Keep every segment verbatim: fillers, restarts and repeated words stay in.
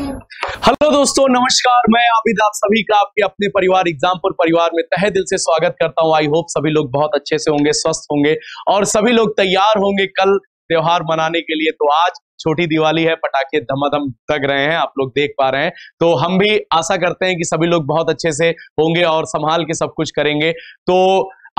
Hello दोस्तों, नमस्कार। मैं आबिद आप सभी का आपके अपने परिवार एग्जाम पर परिवार में तहे दिल से स्वागत करता हूं। आई होप सभी लोग बहुत अच्छे से होंगे, स्वस्थ होंगे और सभी लोग तैयार होंगे कल त्योहार मनाने के लिए। तो आज छोटी दिवाली है, पटाखे धमाधम लग रहे हैं, आप लोग देख पा रहे हैं। तो हम भी आशा करते हैं कि सभी लोग बहुत अच्छे से होंगे और संभाल के सब कुछ करेंगे। तो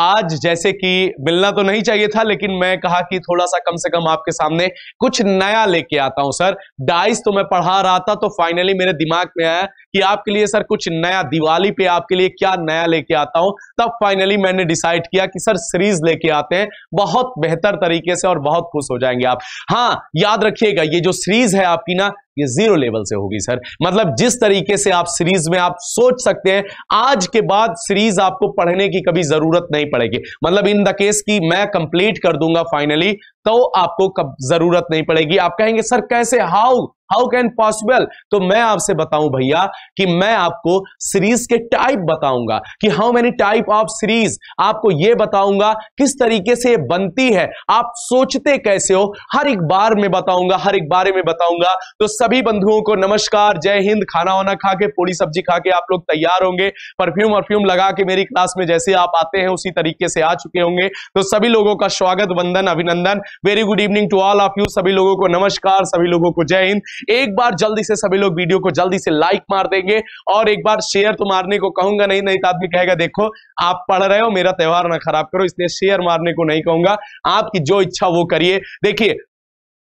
आज जैसे कि मिलना तो नहीं चाहिए था, लेकिन मैं कहा कि थोड़ा सा कम से कम आपके सामने कुछ नया लेके आता हूं। सर डाइस तो मैं पढ़ा रहा था, तो फाइनली मेरे दिमाग में आया कि आपके लिए सर कुछ नया दिवाली पे आपके लिए क्या नया लेके आता हूं। तब फाइनली मैंने डिसाइड किया कि सर सीरीज लेके आते हैं, बहुत बेहतर तरीके से और बहुत खुश हो जाएंगे आप। हाँ, याद रखिएगा ये जो सीरीज है आपकी ना, ये जीरो लेवल से होगी सर। मतलब जिस तरीके से आप सीरीज में आप सोच सकते हैं, आज के बाद सीरीज आपको पढ़ने की कभी जरूरत नहीं पड़ेगी। मतलब इन द केस की मैं कंप्लीट कर दूंगा फाइनली, तो आपको कब जरूरत नहीं पड़ेगी। आप कहेंगे सर कैसे, हाउ हाउ कैन पॉसिबल। तो मैं आपसे बताऊं भैया कि मैं आपको सीरीज के टाइप बताऊंगा कि how many type of series. आपको यह बताऊंगा किस तरीके से ये बनती है, आप सोचते कैसे हो, हर एक बार में बताऊंगा, हर एक बारे में बताऊंगा। तो सभी बंधुओं को नमस्कार, जय हिंद। खाना वाना खा के, पूरी सब्जी खा के आप लोग तैयार होंगे, परफ्यूम वर्फ्यूम लगा के मेरी क्लास में जैसे आप आते हैं उसी तरीके से आ चुके होंगे। तो सभी लोगों का स्वागत, वंदन, अभिनंदन, very good evening to all of you. सभी लोगों को नमस्कार, सभी लोगों को जय हिंद। एक बार जल्दी से सभी लोग वीडियो को जल्दी से लाइक मार देंगे और एक बार शेयर तो मारने को कहूंगा नहीं, नहीं तो आदमी कहेगा देखो आप पढ़ रहे हो, मेरा त्योहार ना खराब करो, इसलिए शेयर मारने को नहीं कहूंगा। आपकी जो इच्छा वो करिए। देखिए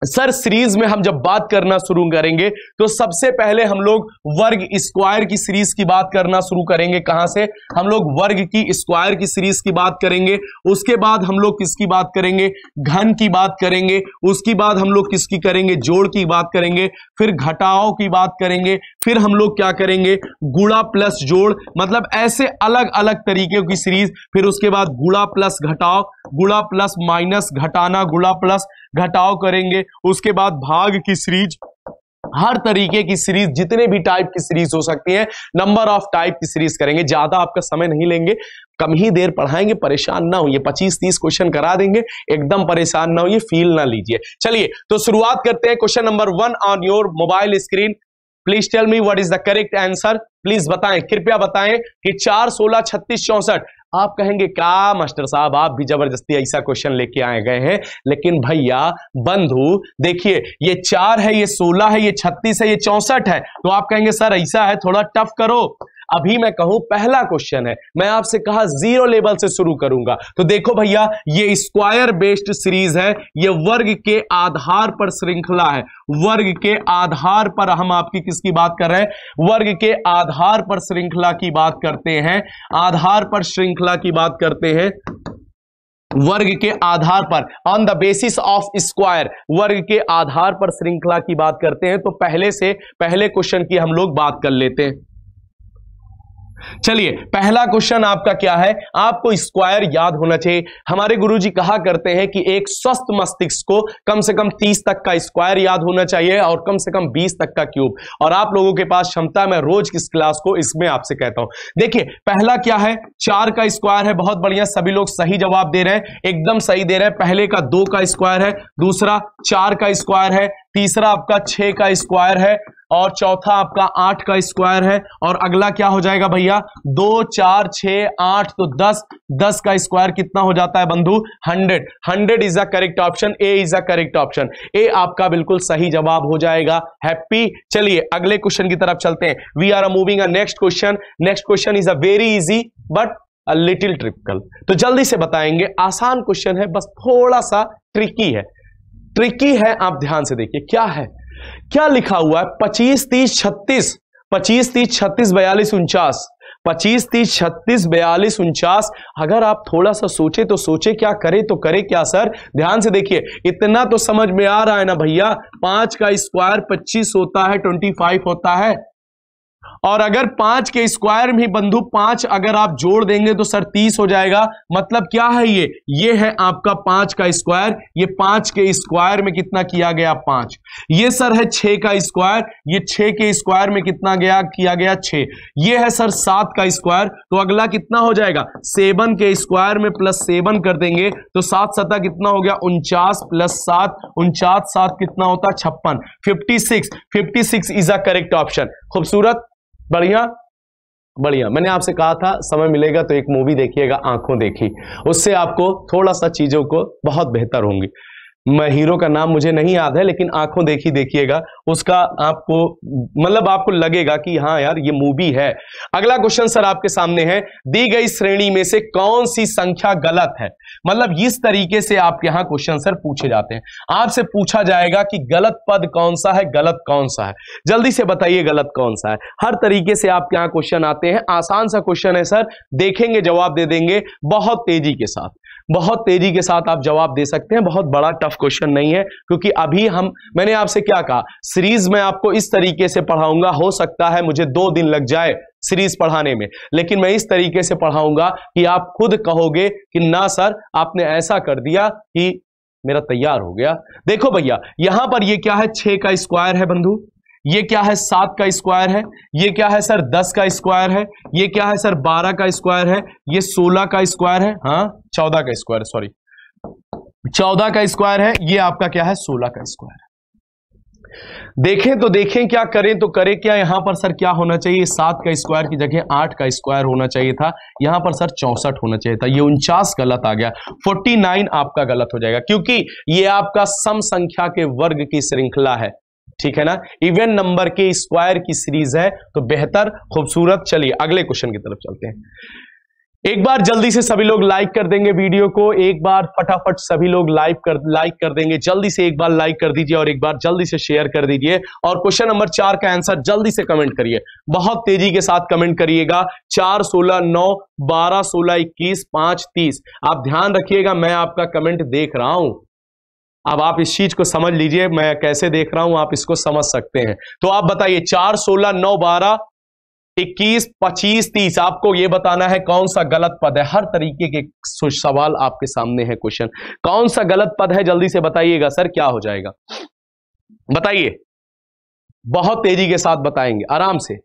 सर सीरीज में हम जब बात करना शुरू करेंगे तो सबसे पहले हम लोग वर्ग स्क्वायर की सीरीज की बात करना शुरू करेंगे। कहां से हम लोग वर्ग की स्क्वायर की सीरीज की बात करेंगे, उसके बाद हम लोग किसकी बात करेंगे, घन की बात करेंगे, उसके बाद हम लोग किसकी करेंगे, जोड़ की बात करेंगे, फिर घटाओ की बात करेंगे, फिर हम लोग क्या करेंगे, गुणा प्लस जोड़। मतलब ऐसे अलग अलग तरीके की सीरीज, फिर उसके बाद गुणा प्लस घटाओ, गुणा प्लस माइनस घटाना, गुणा प्लस घटाओ करेंगे, उसके बाद भाग की सीरीज, हर तरीके की सीरीज, जितने भी टाइप की सीरीज हो सकती है, नंबर ऑफ टाइप की सीरीज करेंगे। ज्यादा आपका समय नहीं लेंगे, कम ही देर पढ़ाएंगे, परेशान ना होइए। पच्चीस तीस क्वेश्चन करा देंगे, एकदम परेशान ना होइए, फील ना लीजिए। चलिए तो शुरुआत करते हैं। Question number one on your mobile screen, please tell me what is the correct answer. Please बताएं, कृपया बताएं कि चार सोलह छत्तीस चौसठ। आप कहेंगे क्या मास्टर साहब आप भी जबरदस्ती ऐसा क्वेश्चन लेके आए गए हैं। लेकिन भैया बंधु देखिए, ये चार है, ये सोलह है, ये छत्तीस है, ये चौसठ है। तो आप कहेंगे सर ऐसा है, थोड़ा टफ करो। अभी मैं कहूं पहला क्वेश्चन है, मैं आपसे कहा जीरो लेवल से शुरू करूंगा। तो देखो भैया, ये स्क्वायर बेस्ड सीरीज है, ये वर्ग के आधार पर श्रृंखला है। वर्ग के आधार पर हम आपकी किसकी बात कर रहे हैं, वर्ग के आधार पर श्रृंखला की बात करते हैं, आधार पर श्रृंखला की बात करते हैं, वर्ग के आधार पर, on the basis of square, वर्ग के आधार पर श्रृंखला की बात करते हैं। तो पहले से पहले क्वेश्चन की हम लोग बात कर लेते हैं। चलिए पहला क्वेश्चन आपका क्या है, आपको स्क्वायर याद होना चाहिए। हमारे गुरुजी कहा करते हैं कि एक स्वस्थ मस्तिष्क को कम से कम तीस तक का स्क्वायर याद होना चाहिए और कम से कम बीस तक का क्यूब। और आप लोगों के पास क्षमता, मैं रोज किस क्लास को इसमें आपसे कहता हूं। देखिए पहला क्या है, चार का स्क्वायर है। बहुत बढ़िया, सभी लोग सही जवाब दे रहे हैं, एकदम सही दे रहे हैं। पहले का दो का स्क्वायर है, दूसरा चार का स्क्वायर है, तीसरा आपका छह का स्क्वायर है और चौथा आपका आठ का स्क्वायर है। और अगला क्या हो जाएगा भैया, दो चार छह आठ, तो दस, दस का स्क्वायर कितना हो जाता है बंधु, hundred. Hundred is the correct option, A is the correct option, A आपका बिल्कुल सही जवाब हो जाएगा। हैप्पी। चलिए अगले क्वेश्चन की तरफ चलते हैं। We are moving a next question. Next question is a very easy but a little typical. तो जल्दी से बताएंगे, आसान क्वेश्चन है, बस थोड़ा सा ट्रिकी है। ट्रिकी है, आप ध्यान से देखिए क्या है, क्या लिखा हुआ है। पच्चीस तीस छत्तीस, पच्चीस तीस छत्तीस बयालीस उनचास, पच्चीस तीस छत्तीस बयालीस उनचास। अगर आप थोड़ा सा सोचे तो सोचे क्या, करे तो करे क्या। सर ध्यान से देखिए, इतना तो समझ में आ रहा है ना भैया, पांच का स्क्वायर पच्चीस होता है, पच्चीस होता है, और अगर पांच के स्क्वायर में बंधु पांच अगर आप जोड़ देंगे तो सर तीस हो जाएगा। मतलब क्या है ये ये है आपका पांच का स्क्वायर, ये पांच के स्क्वायर में कितना किया गया पांच। ये सर है छह का स्क्वायर, ये छह के स्क्वायर में कितना गया किया गया छह। ये है सर सात का स्क्वायर, तो अगला कितना हो जाएगा सेवन के स्क्वायर में प्लस सेवन कर देंगे तो सात सता कितना हो गया उनचास प्लस सात, उनचास सात कितना होता है छप्पन, fifty six fifty six is a correct option. खूबसूरत, बढ़िया बढ़िया। मैंने आपसे कहा था समय मिलेगा तो एक मूवी देखिएगा आंखों देखी, उससे आपको थोड़ा सा चीजों को बहुत बेहतर होंगी। मैं हीरो का नाम मुझे नहीं याद है लेकिन आंखों देखी देखिएगा, उसका आपको मतलब आपको लगेगा कि हाँ यार ये मूवी है। अगला क्वेश्चन सर आपके सामने है, दी गई श्रेणी में से कौन सी संख्या गलत है। मतलब इस तरीके से आपके यहाँ क्वेश्चन सर पूछे जाते हैं। आपसे पूछा जाएगा कि गलत पद कौन सा है, गलत कौन सा है, जल्दी से बताइए गलत कौन सा है। हर तरीके से आपके यहाँ क्वेश्चन आते हैं। आसान सा क्वेश्चन है सर, देखेंगे जवाब दे देंगे बहुत तेजी के साथ, बहुत तेजी के साथ आप जवाब दे सकते हैं। बहुत बड़ा टफ क्वेश्चन नहीं है, क्योंकि अभी हम मैंने आपसे क्या कहा सीरीज में आपको इस तरीके से पढ़ाऊंगा। हो सकता है मुझे दो दिन लग जाए सीरीज पढ़ाने में, लेकिन मैं इस तरीके से पढ़ाऊंगा कि आप खुद कहोगे कि ना सर आपने ऐसा कर दिया कि मेरा तैयार हो गया। देखो भैया यहां पर ये क्या है छह का स्क्वायर है बंधु, ये क्या है सात का स्क्वायर है, ये क्या है सर दस का स्क्वायर है, ये क्या है सर बारह का स्क्वायर है, ये सोलह का स्क्वायर है, हाँ चौदह का स्क्वायर, सॉरी चौदह का स्क्वायर है, ये आपका क्या है सोलह का स्क्वायर है। देखें तो देखें, क्या करें तो करें क्या। यहां पर सर क्या होना चाहिए, सात का स्क्वायर की जगह आठ का स्क्वायर होना चाहिए था, यहां पर सर चौसठ होना चाहिए था। ये उनचास गलत आ गया, उनचास आपका गलत हो जाएगा, क्योंकि ये आपका सम संख्या के वर्ग की श्रृंखला है, ठीक है ना, इवन नंबर के स्क्वायर की सीरीज है तो बेहतर। खूबसूरत, चलिए अगले क्वेश्चन की तरफ चलते हैं। एक बार जल्दी से सभी लोग लाइक कर देंगे वीडियो को, एक बार फटाफट सभी लोग लाइक कर लाइक कर देंगे, जल्दी से एक बार लाइक कर दीजिए और एक बार जल्दी से शेयर कर दीजिए। और क्वेश्चन नंबर चार का आंसर जल्दी से कमेंट करिए, बहुत तेजी के साथ कमेंट करिएगा। चार, सोलह, नौ, बारह, सोलह, इक्कीस, पांच, तीस। आप ध्यान रखिएगा मैं आपका कमेंट देख रहा हूं। अब आप इस चीज को समझ लीजिए मैं कैसे देख रहा हूं, आप इसको समझ सकते हैं। तो आप बताइए चार, सोलह, नौ, बारह, इक्कीस, पच्चीस, तीस, आपको यह बताना है कौन सा गलत पद है। हर तरीके के सवाल आपके सामने है, क्वेश्चन कौन सा गलत पद है जल्दी से बताइएगा। सर क्या हो जाएगा बताइए, बहुत तेजी के साथ बताएंगे आराम से।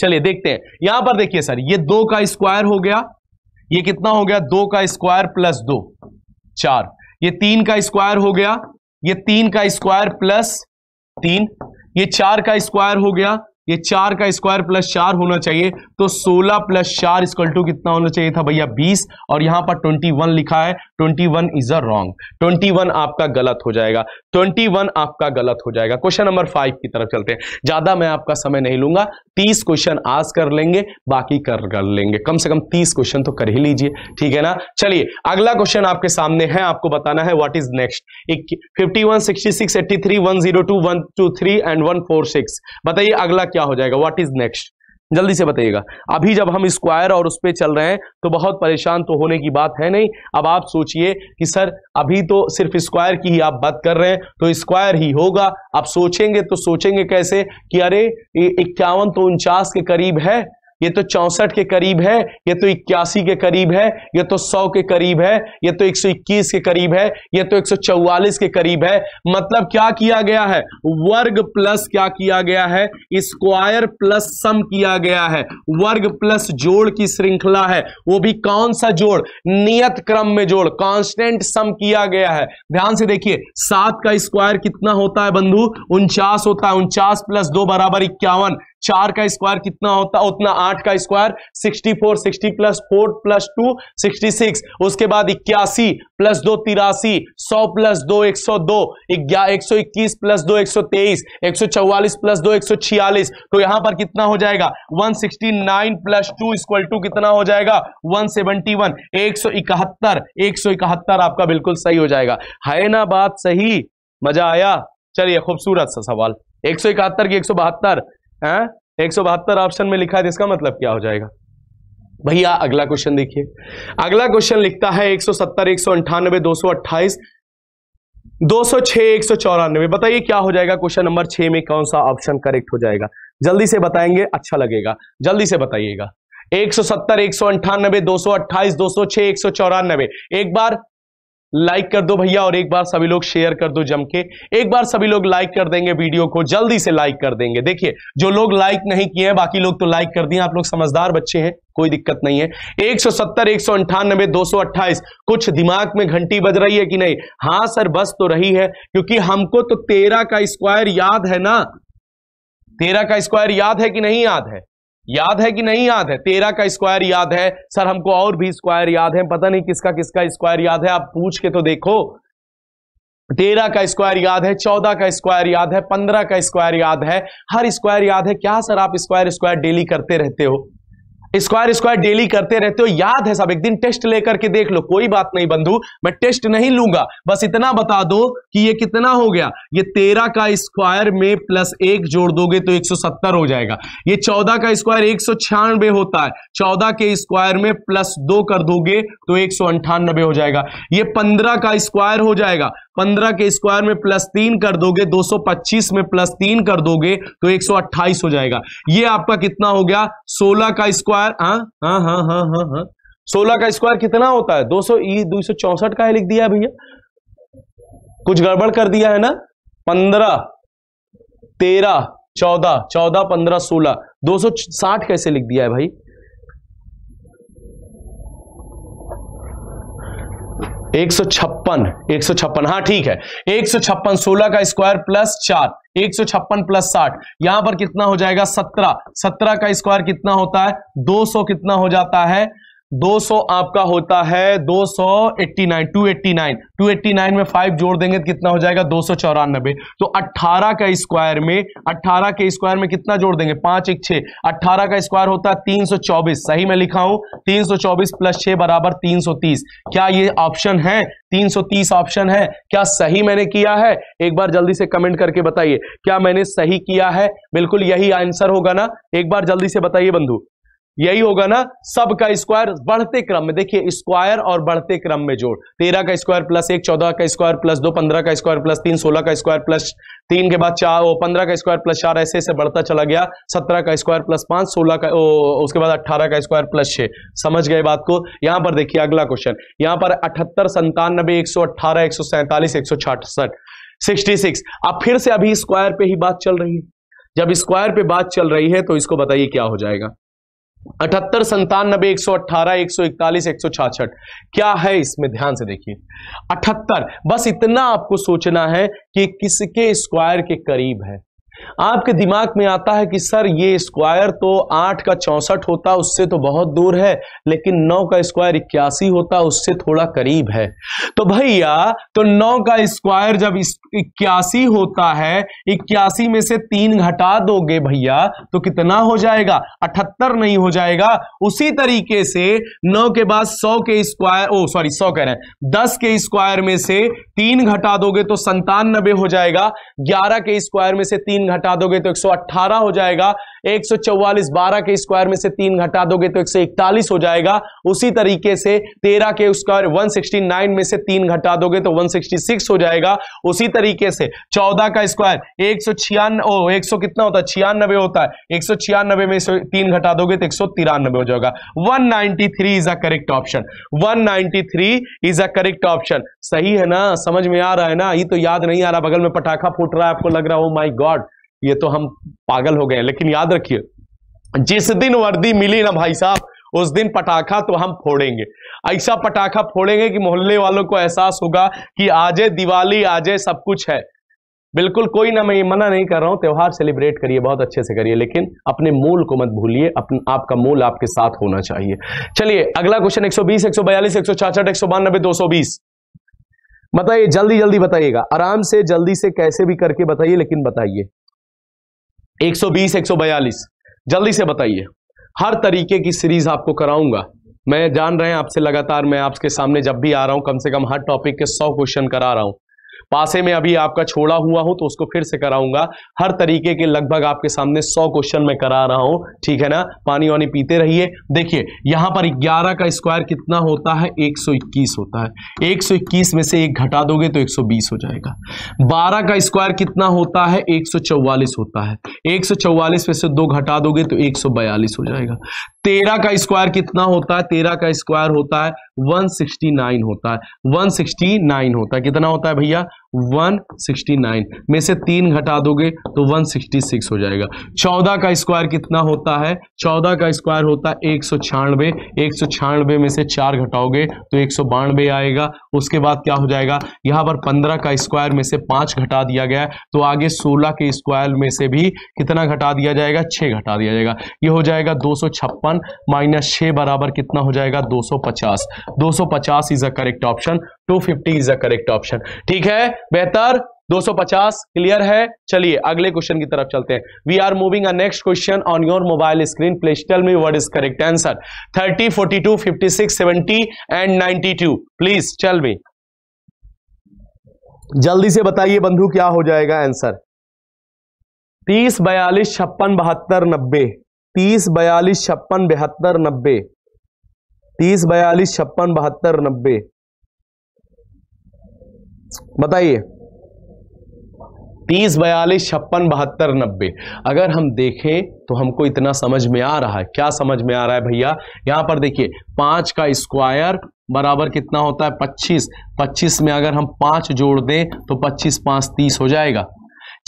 चलिए देखते हैं, यहां पर देखिए सर ये दो का स्क्वायर हो गया, ये कितना हो गया दो का स्क्वायर प्लस दो चार, ये तीन का स्क्वायर हो गया, ये तीन का स्क्वायर प्लस तीन, ये चार का स्क्वायर हो गया, ये चार का स्क्वायर प्लस चार होना चाहिए। तो सोलह प्लस चार इक्वल टू कितना होना चाहिए था भैया बीस, और यहां पर इक्कीस लिखा है, इक्कीस इज अ रॉन्ग, इक्कीस आपका गलत हो जाएगा, इक्कीस आपका गलत हो जाएगा। क्वेश्चन नंबर फाइव की तरफ चलते हैं, ज्यादा मैं आपका समय नहीं लूंगा। तीस क्वेश्चन आज कर लेंगे, बाकी कर कर लेंगे, कम से कम तीस क्वेश्चन तो कर ही लीजिए, ठीक है ना। चलिए अगला क्वेश्चन आपके सामने है, आपको बताना है what is next. Fifty one sixty six eighty three one zero two one two three and one four six बताइए अगला क्या हो जाएगा, व्हाट इज नेक्स्ट जल्दी से बताइएगा। अभी जब हम स्क्वायर और उस पे चल रहे हैं तो बहुत परेशान तो होने की बात है नहीं। अब आप सोचिए कि सर अभी तो सिर्फ स्क्वायर की ही आप बात कर रहे हैं तो स्क्वायर ही होगा। आप सोचेंगे तो सोचेंगे कैसे कि अरे इक्यावन तो उनचास के करीब है, ये तो चौसठ के करीब है, ये तो इक्यासी के करीब है, ये तो सौ के करीब है, ये तो एक सौ इक्कीस के करीब है, ये तो एक सौ चौवालीस के करीब है। मतलब क्या किया गया है वर्ग प्लस क्या किया गया है स्क्वायर प्लस सम किया गया है। वर्ग प्लस जोड़ की श्रृंखला है, वो भी कौन सा जोड़, नियत क्रम में जोड़, कांस्टेंट सम किया गया है। ध्यान से देखिए सात का स्क्वायर कितना होता है बंधु उनचास होता है, उनचास प्लस दो बराबर इक्यावन। चार का स्क्वायर कितना होता उतना आठ का square sixty four, sixty plus four plus two sixty six, उसके बाद इक्यासी प्लस दो तिरासी, सौ प्लस दो एक सौ दो, एक सौ इक्कीस प्लस दो एक सौ तेईस, एक सौ चौवालीस प्लस दो एक सौ छियालीस। तो यहां पर कितना हो जाएगा एक सौ उनहत्तर प्लस टू इक्वल टू कितना हो जाएगा एक सौ इकहत्तर, एक सौ इकहत्तर, एक सौ इकहत्तर आपका बिल्कुल सही हो जाएगा। है ना बात सही, मजा आया। चलिए खूबसूरत सा सवाल, एक सौ इकहत्तर की एक सौ बहत्तर है, एक सौ बहत्तर ऑप्शन में लिखा है तो इसका मतलब क्या हो जाएगा भैया। अगला क्वेश्चन देखिए, अगला क्वेश्चन लिखता है एक सौ सत्तर, एक सौ अंठानवे, दो सौ अट्ठाईस, दो सौ छह, एक सौ चौरानवे बताइए क्या हो जाएगा। क्वेश्चन नंबर छह में कौन सा ऑप्शन करेक्ट हो जाएगा। जल्दी से बताएंगे, अच्छा लगेगा, जल्दी से बताइएगा। एक सौ सत्तर, एक सौ अट्ठानबे, दो सौ अट्ठाईस, दो सौ छह, एक सौ चौरानबे। एक बार लाइक कर दो भैया, और एक बार सभी लोग शेयर कर दो जम के। एक बार सभी लोग लाइक कर देंगे वीडियो को, जल्दी से लाइक कर देंगे। देखिए जो लोग लाइक नहीं किए हैं, बाकी लोग तो लाइक कर दिए, आप लोग समझदार बच्चे हैं, कोई दिक्कत नहीं है। एक सौ सत्तर, एक सौ अट्ठानबे, दो सौ अट्ठाईस, कुछ दिमाग में घंटी बज रही है कि नहीं? हाँ सर बस तो रही है, क्योंकि हमको तो तेरह का स्क्वायर याद है ना। तेरह का स्क्वायर याद है कि नहीं याद है? याद है कि नहीं याद है? तेरह का स्क्वायर याद है सर, हमको और भी स्क्वायर याद है, पता नहीं किसका किसका स्क्वायर याद है, आप पूछ के तो देखो। तेरह का स्क्वायर याद है, चौदह का स्क्वायर याद है, पंद्रह का स्क्वायर याद है, हर स्क्वायर याद है। क्या सर आप स्क्वायर स्क्वायर डेली करते रहते हो? स्क्वायर स्क्वायर डेली करते रहते हो, याद है सब। एक दिन टेस्ट लेकर के देख लो, कोई बात नहीं बंधु, मैं टेस्ट नहीं लूंगा, बस इतना बता दो कि ये कितना हो गया। ये तेरह का स्क्वायर में प्लस एक जोड़ दोगे तो एक सौ सत्तर हो जाएगा। ये चौदह का स्क्वायर एक सौ छियानबे होता है, चौदह के स्क्वायर में प्लस दो कर दोगे तो एक सौ अंठानबे हो जाएगा। ये पंद्रह का स्क्वायर हो जाएगा, पंद्रह के स्क्वायर में प्लस तीन कर दोगे, दो सौ पच्चीस में प्लस तीन कर दोगे तो एक सौ अट्ठाईस हो जाएगा। ये आपका कितना हो गया? सोलह का स्क्वायर। हाँ हाँ हाँ हाँ हाँ हाँ सोलह का स्क्वायर कितना होता है? दो सौ दो सौ चौसठ का है लिख दिया भैया, कुछ गड़बड़ कर दिया है ना। पंद्रह, तेरह, चौदह, चौदह, पंद्रह, सोलह, दो सौ साठ कैसे लिख दिया है भाई? एक सौ छप्पन, एक सौ छप्पन, हाँ ठीक है, एक सौ छप्पन। सोलह का स्क्वायर प्लस चार, एक सौ छप्पन प्लस साठ, यहां पर कितना हो जाएगा? सत्रह। सत्रह का स्क्वायर कितना होता है? दो सौ कितना हो जाता है? दो सौ आपका होता है दो सौ eighty nine, two eighty nine. Two eighty nine में फाइव जोड़ देंगे तो कितना हो जाएगा? दो सौ चौरानबे। तो अट्ठारह का स्क्वायर में, अट्ठारह के स्क्वायर में कितना जोड़ देंगे? पांच एक छः, अट्ठारह का स्क्वायर होता है तीन सौ चौबीस। सही मैं लिखा हूं, तीन सौ चौबीस प्लस छः बराबर तीन सौ तीस। क्या ये ऑप्शन है? तीन सौ तीस ऑप्शन है, क्या सही मैंने किया है? एक बार जल्दी से कमेंट करके बताइए, क्या मैंने सही किया है? बिल्कुल यही आंसर होगा ना, एक बार जल्दी से बताइए बंधु, यही होगा ना। सब का स्क्वायर बढ़ते क्रम में, देखिए स्क्वायर और बढ़ते क्रम में जोड़। तेरह का स्क्वायर प्लस एक, चौदह का स्क्वायर प्लस दो, पंद्रह का स्क्वायर प्लस तीन, सोलह का स्क्वायर प्लस तीन के बाद चार, वो पंद्रह का स्क्वायर प्लस चार, ऐसे ऐसे बढ़ता चला गया। सत्रह का स्क्वायर प्लस पांच, सोलह का ओ, उसके बाद अट्ठारह का स्क्वायर प्लस छह। समझ गए बात को? यहां पर देखिए अगला क्वेश्चन, यहां पर अठहत्तर, संतानबे, एक सौ अट्ठारह, एक सौ सैंतालीस, एक सौ छियासठ, सिक्सटी सिक्स। अब फिर से अभी स्क्वायर पे ही बात चल रही है, जब स्क्वायर पे बात चल रही है तो इसको बताइए क्या हो जाएगा? अठहत्तर, संतानबे, एक सौ अट्ठारह, एक सौ इकतालीस, एक सौ छियासठ। क्या है इसमें? ध्यान से देखिए, अठहत्तर, बस इतना आपको सोचना है कि किसके स्क्वायर के करीब है। आपके दिमाग में आता है कि सर ये स्क्वायर तो आठ का चौसठ होता, उससे तो बहुत दूर है, लेकिन नौ का स्क्वायर इक्यासी होता, उससे थोड़ा करीब है। तो भैया तो नौ का स्क्वायर जब इक्यासी होता है, इक्यासी में से तीन घटा दोगे भैया तो कितना हो जाएगा? अठहत्तर नहीं हो जाएगा। उसी तरीके से नौ के बाद सौ के स्क्वायर, ओ सॉरी सौ कह रहे हैं, दस के स्क्वायर में से तीन घटा दोगे तो संतानबे हो जाएगा। ग्यारह के स्क्वायर में से तीन घटा दोगे तो एक सौ अट्ठारह हो जाएगा। एक सौ चौवालीस, बारह के स्क्वायर में से तीन घटा दोगे तो एक सौ इकतालीस हो जाएगा। उसी तरीके से तेरह के स्क्वायर एक सौ उनहत्तर में से तीन घटा दोगे तो एक सौ छियासठ हो जाएगा। उसी तरीके से चौदह का स्क्वायर एक सौ छियान ओ एक सौ कितना होता है? छियानबे होता है। एक सौ छियानबे में से तीन घटा दोगे तो एक सौ तिरानबे हो जाएगा। एक सौ तिरानबे इज अ करेक्ट ऑप्शन, एक सौ तिरानबे इज अ करेक्ट ऑप्शन। सही है ना, समझ में आ रहा है ना? ये तो याद नहीं आ रहा, बगल में पटाखा फूट रहा है, आपको लग रहा है ओ माय गॉड ये तो हम पागल हो गए, लेकिन याद रखिए जिस दिन वर्दी मिली ना भाई साहब, उस दिन पटाखा तो हम फोड़ेंगे। ऐसा पटाखा फोड़ेंगे कि मोहल्ले वालों को एहसास होगा कि आजे दिवाली, आजे सब कुछ है। बिल्कुल कोई ना, मैं ये मना नहीं कर रहा हूं, त्यौहार सेलिब्रेट करिए, बहुत अच्छे से करिए, लेकिन अपने मूल को मत भूलिए। अपने आपका मूल आपके साथ होना चाहिए। चलिए अगला क्वेश्चन, एक सौ बीस, एक सौ बयालीस, एक सौ छियासठ, एक सौ बानबे, दो सौ बीस। बताइए जल्दी जल्दी बताइएगा, आराम से जल्दी से कैसे भी करके बताइए, लेकिन बताइए। एक सौ बीस, एक सौ बयालीस, जल्दी से बताइए। हर तरीके की सीरीज आपको कराऊंगा, मैं जान रहे हैं आपसे लगातार, मैं आपके सामने जब भी आ रहा हूं कम से कम हर टॉपिक के सौ क्वेश्चन करा रहा हूं। पासे में अभी आपका छोड़ा हुआ हूं तो उसको फिर से कराऊंगा। हर तरीके के लगभग आपके सामने सौ क्वेश्चन में करा रहा हूं, ठीक है ना। पानी वानी पीते रहिए। देखिए यहां पर ग्यारह का स्क्वायर कितना होता है, एक सौ इक्कीस होता है। एक सौ इक्कीस में से एक घटा दोगे तो एक सौ बीस हो जाएगा। बारह का स्क्वायर कितना होता है, एक सौ चौवालीस होता है। एक सौ चौवालीस में से दो घटा दोगे तो एक सौ बयालीस हो जाएगा। तेरह का स्क्वायर कितना होता है, तेरह का स्क्वायर होता है एक सौ उनहत्तर होता है। एक सौ उनहत्तर होता है, कितना होता है भैया, एक सौ उनहत्तर में से तीन घटा दोगे तो एक सौ छियासठ हो जाएगा। चौदह का स्क्वायर कितना होता है, चौदह का स्क्वायर होता है एक सौ छियानवे। एक सौ छियानवे में से चार घटाओगे तो एक सौ बानवे आएगा। उसके बाद क्या हो जाएगा, यहाँ पर पंद्रह का स्क्वायर में से पाँच घटा दिया गया है तो आगे सोलह के स्क्वायर में से भी कितना घटा दिया जाएगा, छः घटा दिया जाएगा। ये हो जाएगा दो सौ छप्पन माइनस छः बराबर कितना हो जाएगा, दो सौ पचास। दो सौ पचास इज अ करेक्ट ऑप्शन। दो सौ पचास इज अ करेक्ट ऑप्शन, ठीक है। बेहतर दो सौ पचास क्लियर है। चलिए अगले क्वेश्चन की तरफ चलते हैं। We are moving a next question on your mobile screen. Please tell me what is correct answer. Thirty, forty two, fifty six, seventy and ninety two. Please tell me, जल्दी से बताइए बंधु क्या हो जाएगा आंसर। तीस, बयालीस, छप्पन, बहत्तर, नब्बे। तीस, बयालीस, छप्पन, बहत्तर, नब्बे। तीस, बयालीस, छप्पन, बहत्तर, नब्बे, बताइए। तीस, बयालीस, छप्पन, बहत्तर, नब्बे। अगर हम देखें तो हमको इतना समझ में आ रहा है। क्या समझ में आ रहा है भैया, यहां पर देखिए पांच का स्क्वायर बराबर कितना होता है, पच्चीस। पच्चीस में अगर हम पांच जोड़ दें तो पच्चीस पांच तीस हो जाएगा।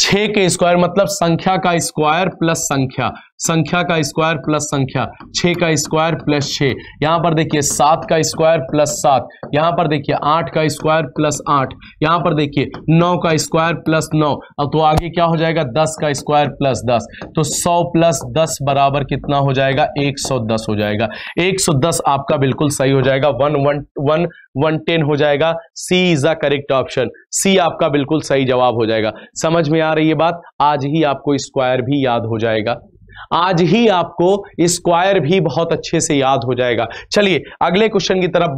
छह के स्क्वायर मतलब संख्या का स्क्वायर प्लस संख्या, संख्या का स्क्वायर प्लस संख्या। छह का स्क्वायर प्लस छह। यहाँ पर देखिए सात का स्क्वायर प्लस सात। यहाँ पर देखिए आठ का स्क्वायर प्लस आठ। यहाँ पर देखिए नौ का स्क्वायर प्लस नौ। अब तो आगे क्या हो जाएगा, दस का स्क्वायर प्लस दस। तो सौ प्लस दस बराबर कितना हो जाएगा, एक सौ दस हो जाएगा। एक सौ दस आपका बिल्कुल सही हो जाएगा। One one one one ten हो जाएगा। C is a correct option. C आपका बिल्कुल सही जवाब हो जाएगा। समझ में आ रही है बात। आज ही आपको स्क्वायर भी याद हो जाएगा, आज ही आपको स्क्वायर भी बहुत अच्छे से याद हो जाएगा। चलिए अगले क्वेश्चन की तरफ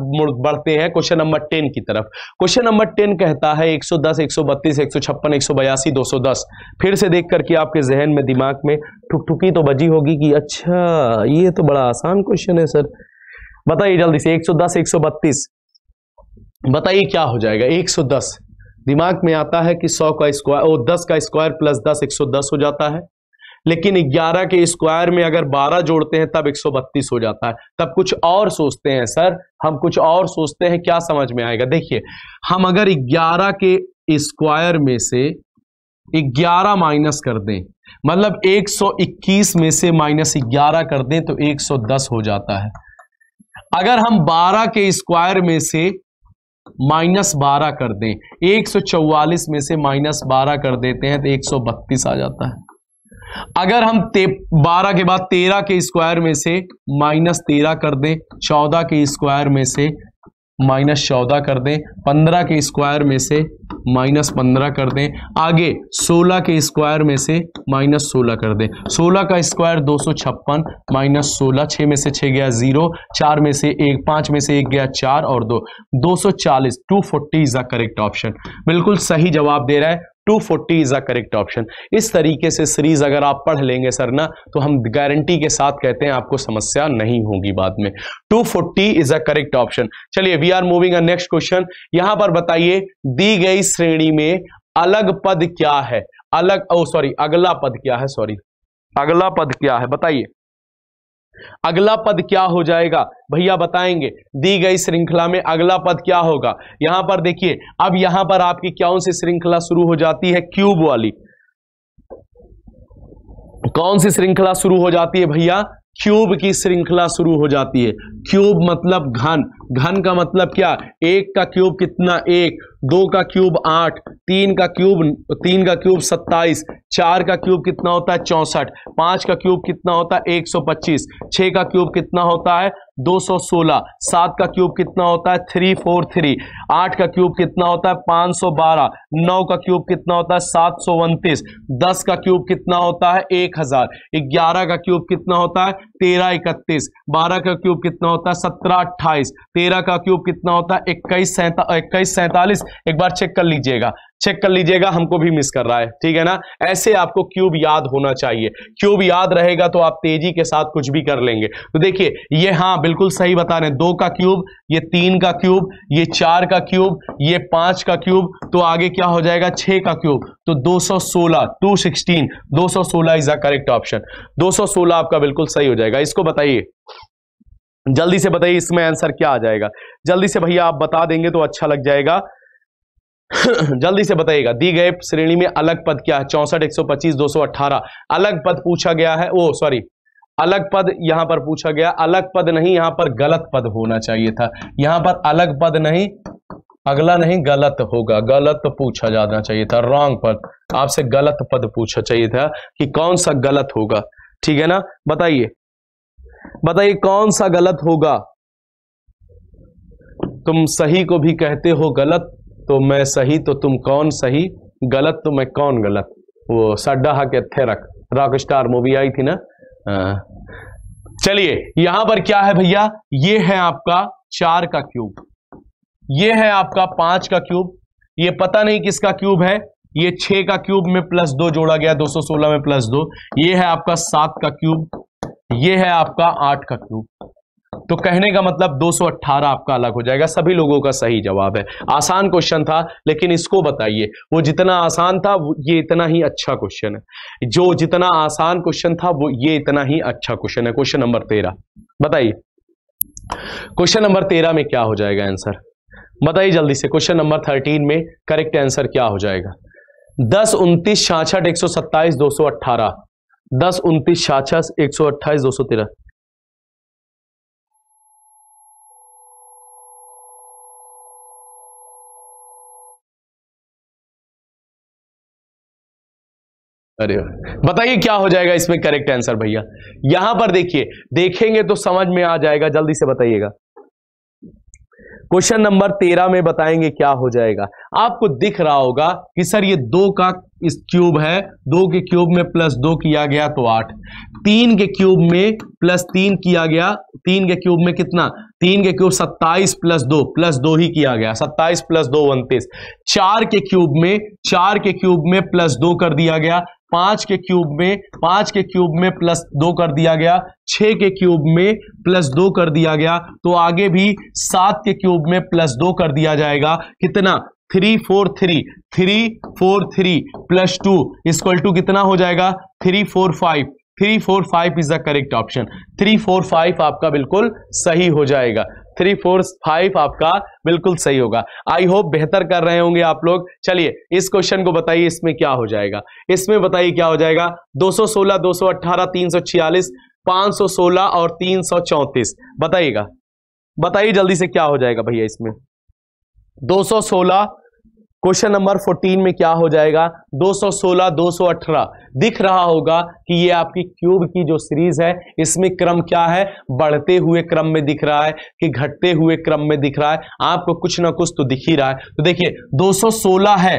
बढ़ते हैं, क्वेश्चन नंबर टेन की तरफ। क्वेश्चन नंबर टेन कहता है एक सौ दस, एक सौ बत्तीस, एक सौ छप्पन, एक सौ बयासी, दो सौ दस। फिर से देख करके आपके जहन में दिमाग में ठुकठुकी तो बजी होगी कि अच्छा ये तो बड़ा आसान क्वेश्चन है सर। बताइए जल्दी से, एक सौ दस, एक सौ बत्तीस, बताइए क्या हो जाएगा। एक सौ दस दिमाग में आता है कि सौ का स्क्वायर और दस का स्क्वायर प्लस दस एक सौ दस हो जाता है, लेकिन ग्यारह के स्क्वायर में अगर बारह जोड़ते हैं तब एक सौ बत्तीस हो जाता है। तब कुछ और सोचते हैं सर, हम कुछ और सोचते हैं, क्या समझ में आएगा। देखिए हम अगर ग्यारह के स्क्वायर में से ग्यारह माइनस कर दें, मतलब एक सौ इक्कीस में से माइनस ग्यारह कर दें तो एक सौ दस हो जाता है। अगर हम बारह के स्क्वायर में से माइनस बारह कर दें, एक सौ चौवालीस में से माइनस बारह कर देते हैं तो एक सौ बत्तीस आ जाता है। अगर हम बारह के बाद तेरह के स्क्वायर में से माइनस तेरह कर दें, चौदह के स्क्वायर में से माइनस चौदह कर दें, पंद्रह के स्क्वायर में से माइनस पंद्रह कर दें, आगे सोलह के स्क्वायर में से माइनस सोलह कर दें। सोलह का स्क्वायर दो सौ छप्पन माइनस सोलह, छः में से छः गया जीरो, चार में से एक, पाँच में से एक गया चार और दो, दो सौ चालीस। Two forty is the correct option. बिल्कुल सही जवाब दे रहा है, दो सौ चालीस इज अ करेक्ट ऑप्शन। इस तरीके से सीरीज अगर आप पढ़ लेंगे सर ना तो हम गारंटी के साथ कहते हैं आपको समस्या नहीं होगी बाद में। दो सौ चालीस इज अ करेक्ट ऑप्शन। चलिए we are moving a next question. यहां पर बताइए दी गई श्रेणी में अलग पद क्या है, अलग ओ सॉरी अगला पद क्या है, सॉरी अगला पद क्या है, बताइए अगला पद क्या हो जाएगा। भैया बताएंगे दी गई श्रृंखला में अगला पद क्या होगा। यहां पर देखिए अब यहां पर आपकी कौन सी श्रृंखला शुरू हो जाती है, क्यूब वाली। कौन सी श्रृंखला शुरू हो जाती है भैया, क्यूब की श्रृंखला शुरू हो जाती है। क्यूब मतलब घन, घन का मतलब क्या, एक का क्यूब कितना एक, दो का क्यूब आठ, तीन का क्यूब तीन का क्यूब सत्ताईस, चार का क्यूब कितना होता है चौंसठ, पांच का क्यूब कितना होता है एक सौ पच्चीस, छः का क्यूब कितना होता है दो सौ सोलह, सात का क्यूब कितना होता है तीन सौ तैंतालीस, आठ का क्यूब कितना होता है पाँच सौ बारह, नौ का क्यूब कितना होता है सात सौ उनतीस, दस का क्यूब कितना होता है एक हज़ार, ग्यारह का क्यूब कितना होता है तेरह इकतीस, बारह का क्यूब कितना होता है सत्रह अट्ठाईस, तेरह का क्यूब कितना होता है इक्कीस सैंतालीस। एक बार चेक कर लीजिएगा, चेक कर लीजिएगा, हमको भी मिस कर रहा है, ठीक है ना। ऐसे आपको क्यूब याद होना चाहिए, क्यूब याद रहेगा तो आप तेजी के साथ कुछ भी कर लेंगे। तो देखिए ये, हाँ बिल्कुल सही बता रहे हैं, दो का क्यूब, ये तीन का क्यूब, ये चार का क्यूब, ये पांच का क्यूब, तो आगे क्या हो जाएगा, छह का क्यूब, तो दो सौ सोलह टू सिक्सटीन दो सौ सोलह इज द करेक्ट ऑप्शन। दो सौ सोलह आपका बिल्कुल सही हो जाएगा। इसको बताइए, जल्दी से बताइए इसमें आंसर क्या आ जाएगा, जल्दी से भैया आप बता देंगे तो अच्छा लग जाएगा। जल्दी से बताइएगा, दी गए श्रेणी में अलग पद क्या है, चौसठ, एक सौ पच्चीस, दो सौ अट्ठारह। अलग पद पूछा गया है, ओ सॉरी अलग पद यहां पर पूछा गया, अलग पद नहीं, यहां पर गलत पद होना चाहिए था, यहां पर अलग पद नहीं, अगला नहीं गलत होगा, गलत पूछा जाना चाहिए था, रॉन्ग पद, आपसे गलत पद पूछा चाहिए था कि कौन सा गलत होगा, ठीक है ना। बताइए बताइए कौन सा गलत होगा, तुम सही को भी कहते हो गलत, तो मैं सही तो तुम कौन सही, गलत तो मैं कौन गलत। वो सड्डा के थेरक रॉक स्टार मूवी आई थी ना। चलिए यहां पर क्या है भैया, ये है आपका चार का क्यूब, ये है आपका पांच का क्यूब, ये पता नहीं किसका क्यूब है, ये छह का क्यूब में प्लस दो जोड़ा गया दो सौ सोलह में प्लस दो, ये है आपका सात का क्यूब, ये है आपका आठ का क्यूब। तो कहने का मतलब दो सौ अट्ठारह आपका अलग हो जाएगा, सभी लोगों का सही जवाब है। आसान क्वेश्चन था, लेकिन इसको बताइए, वो जितना आसान था ये इतना ही अच्छा क्वेश्चन है, जो जितना आसान क्वेश्चन था वो ये इतना ही अच्छा क्वेश्चन है। क्वेश्चन नंबर तेरह बताइए, क्वेश्चन नंबर तेरह में क्या हो जाएगा आंसर, बताइए जल्दी से। क्वेश्चन नंबर थर्टीन में करेक्ट आंसर क्या हो जाएगा, दस उन्तीस छियासठ एक सौ सत्ताईस दो सौ अट्ठारह दस उन्तीस छियासठ एक सौ अट्ठाईस दो सौ तेरह अरे बताइए क्या हो जाएगा इसमें करेक्ट आंसर भैया। यहां पर देखिए, देखेंगे तो समझ में आ जाएगा, जल्दी से बताइएगा। क्वेश्चन नंबर तेरह में बताएंगे क्या हो जाएगा। आपको दिख रहा होगा कि सर ये दो का इस क्यूब है, दो के क्यूब में प्लस दो किया गया तो आठ, तीन के क्यूब में प्लस तीन किया गया, तीन के क्यूब में कितना, तीन के क्यूब सत्ताईस प्लस दो, प्लस दो ही किया गया, सत्ताईस प्लस दो उनतीस। चार के क्यूब में, चार के क्यूब में प्लस दो कर दिया गया, पांच के क्यूब में, पांच के क्यूब में प्लस दो कर दिया गया, छह के क्यूब में प्लस दो कर दिया गया, तो आगे भी सात के क्यूब में प्लस दो कर दिया जाएगा, कितना three four three, three four three plus two equal to कितना हो जाएगा, three four five, three four five is the correct option. Three four five आपका बिल्कुल सही हो जाएगा, थ्री फोर फाइव आपका बिल्कुल सही होगा। आई होप बेहतर कर रहे होंगे आप लोग। चलिए इस क्वेश्चन को बताइए इसमें क्या हो जाएगा, इसमें बताइए क्या हो जाएगा। दो सौ सोलह, दो सौ अट्ठारह, तीन सौ छियालीस, पांच सौ सोलह और तीन सौ चौंतीस, बताइएगा बताइए जल्दी से क्या हो जाएगा भैया इसमें। दो सौ सोलह क्वेश्चन नंबर चौदह में क्या हो जाएगा, दो सौ सोलह, दो सौ अठारह, दिख रहा होगा कि ये आपकी क्यूब की जो सीरीज है इसमें क्रम क्या है, बढ़ते हुए क्रम में दिख रहा है कि घटते हुए क्रम में दिख रहा है, आपको कुछ ना कुछ तो दिख ही रहा है। तो देखिए दो सौ सोलह है,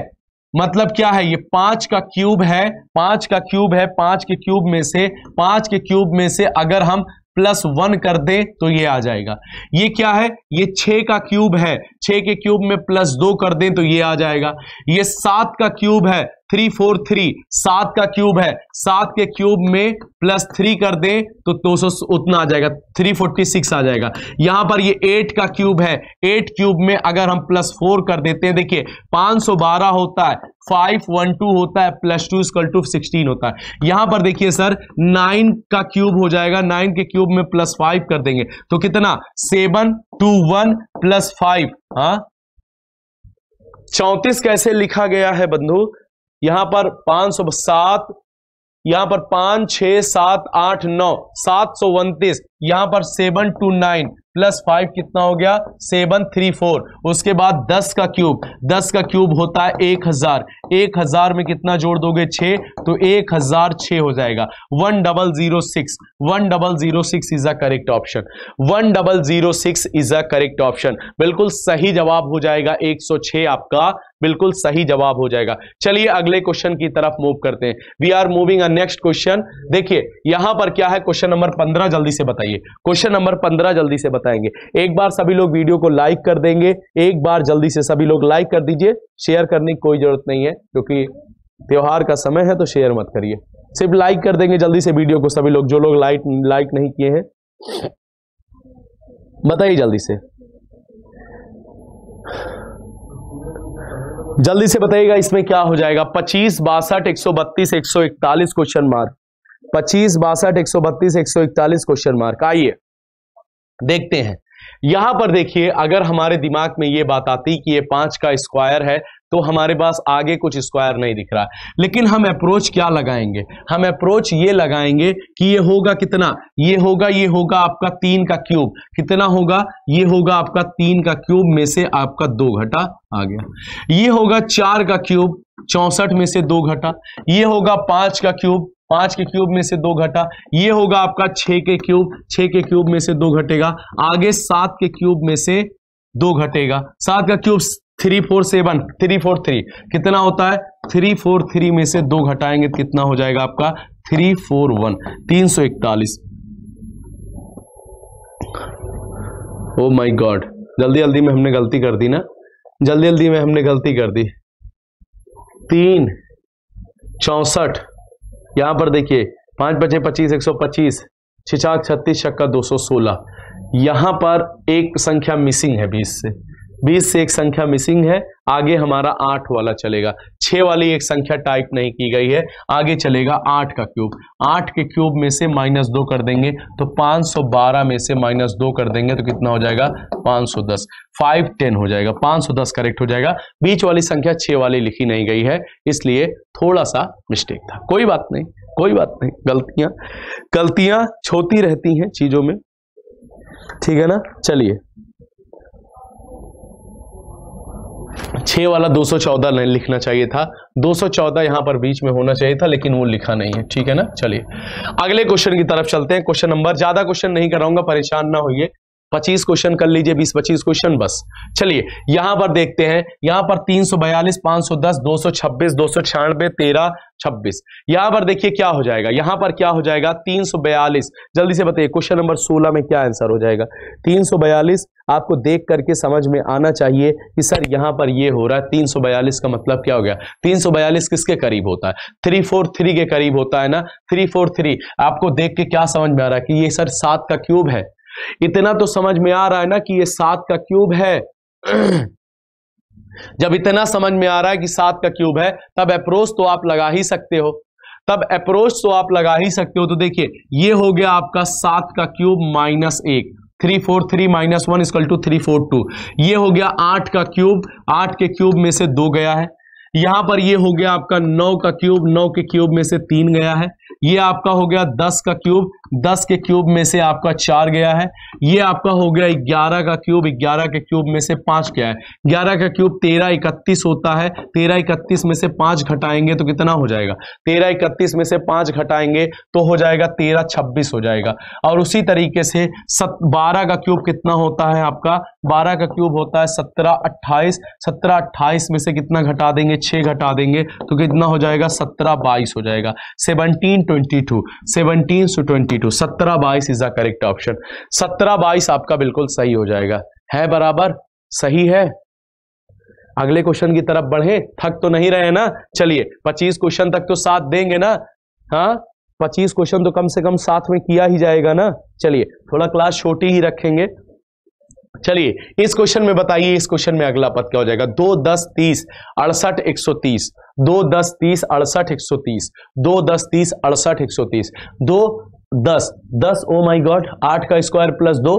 मतलब क्या है, ये पांच का क्यूब है, पांच का क्यूब है, पांच के क्यूब में से, पांच के क्यूब में से अगर हम प्लस वन कर दे तो ये आ जाएगा। ये क्या है, ये छह का क्यूब है, छह के क्यूब में प्लस दो कर दें तो ये आ जाएगा। ये सात का क्यूब है, थ्री फोर थ्री, सात का क्यूब है, सात के क्यूब में प्लस थ्री कर दें तो दो सौ उतना आ जाएगा, थ्री फोर्टी सिक्स आ जाएगा। यहां पर ये एट का क्यूब है, एट क्यूब में अगर हम प्लस फोर कर देते हैं, देखिए पांच सौ बारह होता है, फाइव वन टू होता है, plus two equal to sixteen होता है। यहां पर देखिए सर नाइन का क्यूब हो जाएगा, नाइन के क्यूब में प्लस फाइव कर देंगे तो कितना, seven two one plus five, हाँ चौंतीस कैसे लिखा गया है बंधु, यहां पर पांच सौ सात, यहां पर पांच छह सात आठ नौ, सात सौ उनतीस, यहां पर seven two nine plus five कितना हो गया, सेवन थ्री फोर। उसके बाद दस का क्यूब, दस का क्यूब होता है एक हजार, एक हजार में कितना जोड़ दोगे, छः, तो एक हजार छः हो जाएगा, one double zero six, one double zero six is a correct option, one double zero six is a correct option, बिल्कुल सही जवाब हो जाएगा। एक सौ छः आपका बिल्कुल सही जवाब हो जाएगा। चलिए अगले क्वेश्चन की तरफ मूव करते हैं, we are moving a next question. देखिए यहां पर क्या है, क्वेश्चन नंबर पंद्रह जल्दी से बताइए, क्वेश्चन नंबर पंद्रह जल्दी से बताइए। बताएंगे। एक बार सभी लोग वीडियो को लाइक कर देंगे, एक बार जल्दी से सभी लोग लाइक कर दीजिए। शेयर करने की कोई जरूरत नहीं है क्योंकि त्योहार का समय है, तो शेयर मत करिए, सिर्फ लाइक कर देंगे जल्दी से वीडियो को सभी लोग। जो लोग लाइक लाइक नहीं किए हैं बताइए जल्दी से, जल्दी से बताइएगा। इसमें क्या हो जाएगा, पच्चीस बासठ एक सौ बत्तीस एक सौ इकतालीस क्वेश्चन मार्क, पच्चीस बासठ एक सौ बत्तीस एक सौ इकतालीस क्वेश्चन मार्क। आइए देखते हैं। यहां पर देखिए, अगर हमारे दिमाग में ये बात आती कि ये पांच का स्क्वायर है तो हमारे पास आगे कुछ स्क्वायर नहीं दिख रहा, लेकिन हम अप्रोच क्या लगाएंगे, हम अप्रोच ये लगाएंगे कि ये होगा कितना, ये होगा ये होगा आपका तीन का क्यूब, कितना होगा ये होगा आपका तीन का क्यूब में से आपका दो घटा आ गया, ये होगा चार का क्यूब चौसठ में से दो घटा, ये होगा पांच का क्यूब पांच के क्यूब में से दो घटा, ये होगा आपका छह के क्यूब छह के क्यूब में से दो घटेगा, आगे सात के क्यूब में से दो घटेगा, सात का cube three four seven three four three कितना होता है, थ्री फोर थ्री में से दो घटाएंगे कितना हो जाएगा आपका थ्री फोर वन तीन सौ इकतालीस। ओ माय गॉड, जल्दी जल्दी में हमने गलती कर दी ना, जल्दी जल्दी में हमने गलती कर दी। तीन चौसठ, यहां पर देखिए पांच बचे पच्चीस, एक सौ पच्चीस छिचाक छत्तीस छक्का दो सौ सोलह। यहां पर एक संख्या मिसिंग है, बीस से बीस से एक संख्या मिसिंग है, आगे हमारा आठ वाला चलेगा। छह वाली एक संख्या टाइप नहीं की गई है, आगे चलेगा आठ का क्यूब, आठ के क्यूब में से माइनस दो कर देंगे तो पांच सौ बारह में से माइनस दो कर देंगे तो कितना हो जाएगा पांच सौ दस, फाइव टेन हो जाएगा, पांच सौ दस करेक्ट हो जाएगा। बीच वाली संख्या छह वाली लिखी नहीं गई है इसलिए थोड़ा सा मिस्टेक था, कोई बात नहीं कोई बात नहीं, गलतियां गलतियां छोटी रहती हैं चीजों में, ठीक है ना। चलिए छह वाला दो सौ चौदह नहीं लिखना चाहिए था, दो सौ चौदह यहां पर बीच में होना चाहिए था लेकिन वो लिखा नहीं है, ठीक है ना। चलिए अगले क्वेश्चन की तरफ चलते हैं। क्वेश्चन नंबर, ज्यादा क्वेश्चन नहीं कराऊंगा, परेशान ना होइए, पच्चीस क्वेश्चन कर लीजिए, बीस पच्चीस क्वेश्चन बस। चलिए यहां पर देखते हैं, यहां पर तीन सौ बयालीस पांच सौ दस दो सौ छब्बीस दो सौ छियानवे तेरह छब्बीस। यहां पर देखिए क्या हो जाएगा, यहां पर क्या हो जाएगा तीन सौ बयालीस, जल्दी से बताइए क्वेश्चन नंबर सोलह में क्या आंसर हो जाएगा। तीन सौ बयालीस आपको देख करके समझ में आना चाहिए कि सर यहां पर ये हो रहा है, तीन सौ बयालीस का मतलब क्या हो गया, तीन सौ बयालीस किसके करीब होता है, थ्री फोर थ्री के करीब होता है ना, थ्री फोर थ्री। आपको देख के क्या समझ में आ रहा है कि ये सर सात का क्यूब है, इतना तो समझ में आ रहा है ना कि ये सात का क्यूब है। जब इतना समझ में आ रहा है कि सात का क्यूब है तब अप्रोच तो आप लगा ही सकते हो, तब अप्रोच तो आप लगा ही सकते हो। तो देखिए ये हो गया आपका सात का क्यूब माइनस एक, three four three minus one equal to three four two. ये हो गया आठ का क्यूब, आठ के क्यूब में से दो गया है। यहां पर ये हो गया आपका नौ का क्यूब, नौ के क्यूब में से तीन गया है। ये आपका हो गया दस का क्यूब, दस के क्यूब में से आपका चार गया है। ये आपका हो गया ग्यारह का क्यूब, ग्यारह के क्यूब में से पांच गया है। ग्यारह का क्यूब तेरह इकतीस होता है, तेरह इकतीस में से पांच घटाएंगे तो कितना हो जाएगा, तेरह इकतीस में से पांच घटाएंगे तो हो जाएगा तेरह छब्बीस हो जाएगा। और उसी तरीके से सत बारह का क्यूब कितना होता है आपका, बारह का क्यूब होता है सत्रह अट्ठाईस, सत्रह अट्ठाईस में से कितना घटा देंगे, छह घटा देंगे तो कितना हो जाएगा सत्रह बाईस हो जाएगा, seventeen twenty two seventeen two twenty two सत्रह बाईस इज द करेक्ट ऑप्शन। सत्रह बाईस आपका बिल्कुल सही हो जाएगा, है बराबर सही है। अगले क्वेश्चन की तरफ बढ़े, थक तो नहीं रहे ना। चलिए पच्चीस क्वेश्चन तक तो साथ देंगे ना, हाँ पच्चीस क्वेश्चन तो कम से कम साथ में किया ही जाएगा ना। चलिए थोड़ा क्लास छोटी ही रखेंगे। चलिए इस क्वेश्चन में बताइए, इस क्वेश्चन में अगला पद क्या हो जाएगा, दो दस तीस अड़सठ एक सौ तीस, दो दस तीस अड़सठ एक सौ तीस, दो दस तीस अड़सठ एक सौ तीस, दो दस दस ओ माय गॉड, आठ का स्क्वायर प्लस दो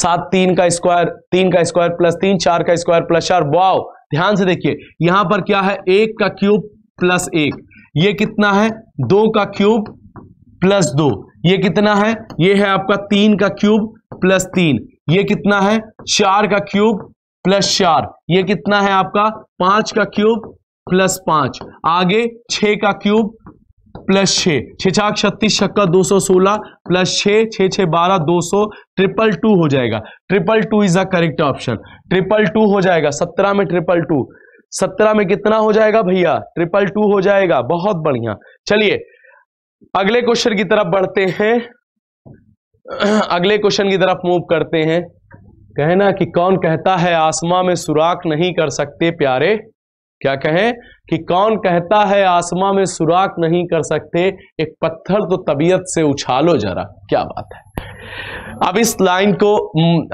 सात, तीन का स्क्वायर तीन का स्क्वायर प्लस तीन, चार का स्क्वायर प्लस चार। वाओ ध्यान से देखिए यहां पर क्या है, एक का क्यूब प्लस एक, ये कितना है दो का क्यूब प्लस दो, ये कितना है ये है आपका तीन का क्यूब प्लस तीन, ये कितना है चार का क्यूब प्लस चार, ये कितना है आपका पांच का क्यूब प्लस पांच, आगे छह का क्यूब प्लस छह, छाक छत्तीस छक्का दो सौ सोलह प्लस छह छह छह बारह दो सौ ट्रिपल टू हो जाएगा। Triple two is the correct option, triple two हो जाएगा। सत्रह में ट्रिपल टू, सत्रह में कितना हो जाएगा भैया, ट्रिपल टू हो जाएगा, बहुत बढ़िया। चलिए अगले क्वेश्चन की तरफ बढ़ते हैं। अगले क्वेश्चन की तरफ मूव करते हैं। कहना कि कौन कहता है आसमां में सुराख नहीं कर सकते प्यारे, क्या कहें कि कौन कहता है आसमां में सुराख नहीं कर सकते, एक पत्थर तो तबीयत से उछालो जरा। क्या बात है। अब इस लाइन को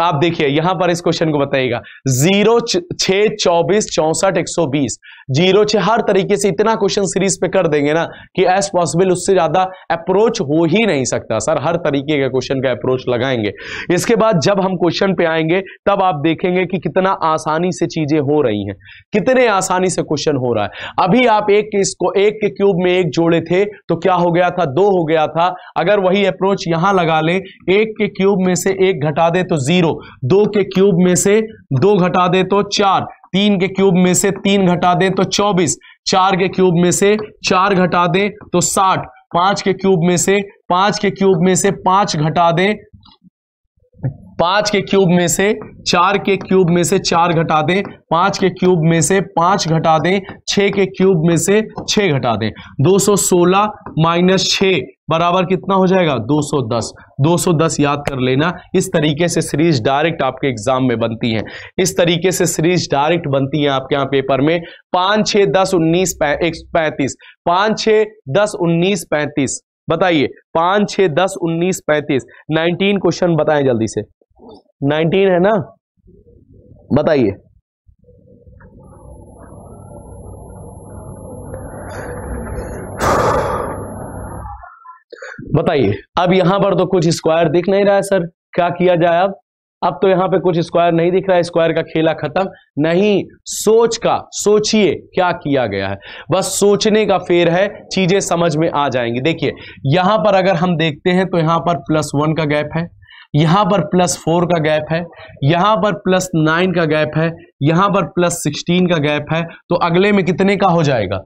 आप देखिए, यहां पर इस क्वेश्चन को बताइएगा जीरो छह चौबीस चौसठ एक सौ बीस जीरो छह हर तरीके से इतना क्वेश्चन सीरीज पे कर देंगे ना कि एज पॉसिबल उससे ज्यादा अप्रोच हो ही नहीं सकता सर। हर तरीके का क्वेश्चन का अप्रोच लगाएंगे। इसके बाद जब हम क्वेश्चन पे आएंगे तब आप देखेंगे कि कितना आसानी से चीजें हो रही हैं, कितने आसानी से क्वेश्चन हो रहा है। अभी आप एक इसको एक के क्यूब में एक जोड़े थे तो क्या हो गया था, दो हो गया था। अगर वही अप्रोच यहां लगा लें, एक के क्यूब में से एक घटा दे तो जीरो, दो के क्यूब में से दो घटा दे तो चार, तीन के क्यूब में से तीन घटा दे तो चौबीस, चार के क्यूब में से चार घटा दे तो साठ, पांच के क्यूब में से पांच के क्यूब में से पांच घटा दे, पांच के क्यूब में से चार के क्यूब में से चार घटा दें, पांच के क्यूब में से पांच घटा दें, छह के क्यूब में से छह घटा दें। दो सौ सोलह माइनस छह बराबर कितना हो जाएगा, दो सौ दस। दो सौ दस याद कर लेना। इस तरीके से सीरीज डायरेक्ट आपके एग्जाम में बनती है, इस तरीके से सीरीज डायरेक्ट बनती है आपके यहाँ पेपर में। पांच छह दस उन्नीस पैंतीस, पांच छह दस उन्नीस पैंतीस, बताइए पांच छह दस उन्नीस पैंतीस, नाइनटीन क्वेश्चन बताएं जल्दी से, नाइनटीन है ना, बताइए। बताइए अब यहां पर तो कुछ स्क्वायर दिख नहीं रहा है सर, क्या किया जाए अब अब तो यहां पे कुछ स्क्वायर नहीं दिख रहा है, स्क्वायर का खेला खत्म नहीं, सोच का सोचिए क्या किया गया है, बस सोचने का फेर है, चीजें समझ में आ जाएंगी। देखिए यहां पर अगर हम देखते हैं तो यहां पर प्लस वन का गैप है, यहां पर प्लस फोर का गैप है, यहां पर प्लस नाइन का गैप है, यहां पर प्लस सिक्सटीन का गैप है, तो अगले में कितने का हो जाएगा,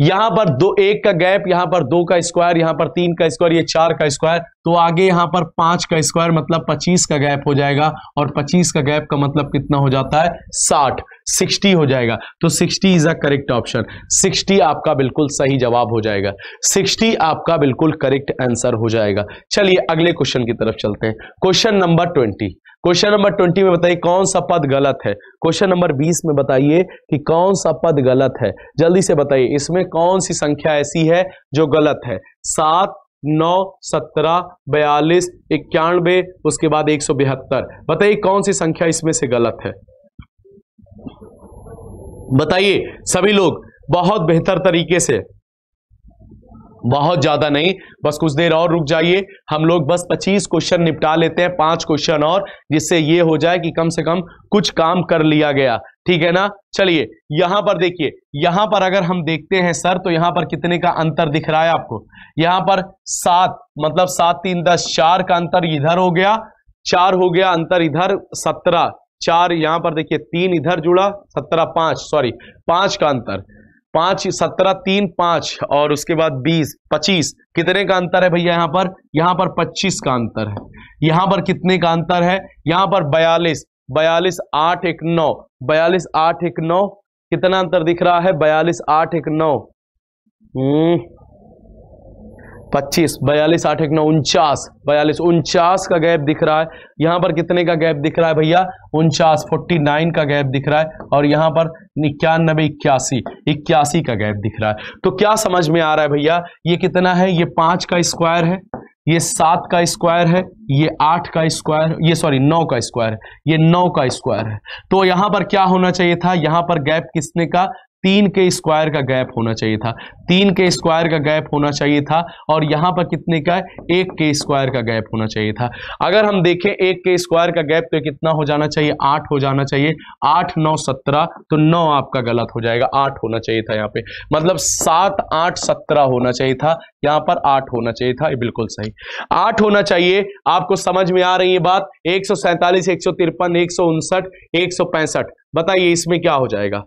यहां पर दो एक का गैप, यहां पर दो का स्क्वायर, यहां पर तीन का स्क्वायर, ये चार का स्क्वायर, तो आगे यहां पर पांच का स्क्वायर मतलब पच्चीस का गैप हो जाएगा, और पच्चीस का गैप का मतलब कितना हो जाता है, साठ, साठ हो जाएगा। तो साठ इज अ करेक्ट ऑप्शन, साठ आपका बिल्कुल सही जवाब हो जाएगा, साठ आपका बिल्कुल करेक्ट आंसर हो जाएगा। चलिए अगले क्वेश्चन की तरफ चलते हैं। क्वेश्चन नंबर बीस, क्वेश्चन नंबर बीस में बताइए कौन सा पद गलत है। क्वेश्चन नंबर बीस में बताइए कि कौन सा पद गलत है, जल्दी से बताइए। इसमें कौन सी संख्या ऐसी है जो गलत है, सात, नौ, सत्रह, बयालीस, इक्यानवे, उसके बाद एक सौ बहत्तर, बताइए कौन सी संख्या इसमें से गलत है, बताइए सभी लोग बहुत बेहतर तरीके से। बहुत ज्यादा नहीं, बस कुछ देर और रुक जाइए, हम लोग बस पच्चीस क्वेश्चन निपटा लेते हैं, पांच क्वेश्चन और, जिससे ये हो जाए कि कम से कम कुछ काम कर लिया गया, ठीक है ना। चलिए यहां पर देखिए, यहां पर अगर हम देखते हैं सर तो यहां पर कितने का अंतर दिख रहा है आपको, यहां पर सात मतलब सात तीन दस, चार का अंतर इधर हो गया, चार हो गया अंतर इधर, सत्रह, चार यहां पर देखिए, तीन इधर जुड़ा, सत्रह पांच, सॉरी पांच का अंतर, पांच सत्रह तीन पांच, और उसके बाद बीस पच्चीस, कितने का अंतर है भैया यहाँ पर, यहाँ पर पच्चीस का अंतर है, यहाँ पर कितने का अंतर है, यहाँ पर बयालीस, बयालीस आठ एक नौ, बयालीस आठ एक नौ, कितना अंतर दिख रहा है, बयालीस आठ एक नौ पच्चीस, बयालीस आठ एक नौ उनचास, बयालीस उनचास का गैप दिख रहा है, यहाँ पर कितने का गैप दिख रहा है भैया, उनचास, फोर्टी नाइन का गैप दिख रहा है, और यहाँ पर इक्यानबे इक्यासी, इक्यासी का गैप दिख रहा है। तो क्या समझ में आ रहा है भैया, ये कितना है, ये पांच का स्क्वायर है, ये सात का स्क्वायर है, ये आठ का स्क्वायर, ये सॉरी नौ का स्क्वायर है, ये नौ का स्क्वायर है। तो यहाँ पर क्या होना चाहिए था, यहाँ पर गैप किसने का, तीन के स्क्वायर का गैप होना चाहिए था, तीन के स्क्वायर का गैप होना चाहिए था, और यहाँ पर कितने का, एक के स्क्वायर का गैप होना चाहिए था। अगर हम देखें एक के स्क्वायर का गैप तो कितना हो जाना चाहिए, आठ हो जाना चाहिए, आठ नौ सत्रह, तो नौ आपका गलत हो जाएगा, आठ होना चाहिए था यहाँ पे, मतलब सात आठ सत्रह होना चाहिए था, यहाँ पर आठ होना चाहिए था, ये बिल्कुल सही आठ होना चाहिए। आपको समझ में आ रही है बात। एक सौ सैंतालीस, एक सौ तिरपन, एक सौ उनसठ, एक सौ पैंसठ, बताइए इसमें क्या हो जाएगा,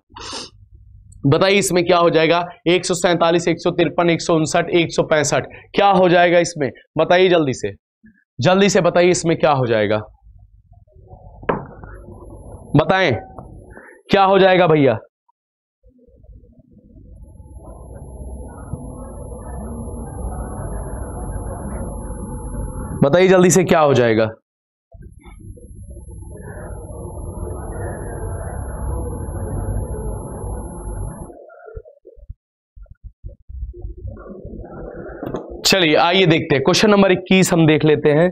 बताइए इसमें क्या हो जाएगा, एक सौ सैंतालीस, एक सौ तिरपन, एक सौ उनसठ, एक सौ पैंसठ, क्या हो जाएगा इसमें, बताइए जल्दी से, जल्दी से बताइए इसमें क्या हो जाएगा, बताएं क्या हो जाएगा भैया, बताइए जल्दी से क्या हो जाएगा। चलिए आइए देखते हैं क्वेश्चन नंबर इक्कीस हम देख लेते हैं।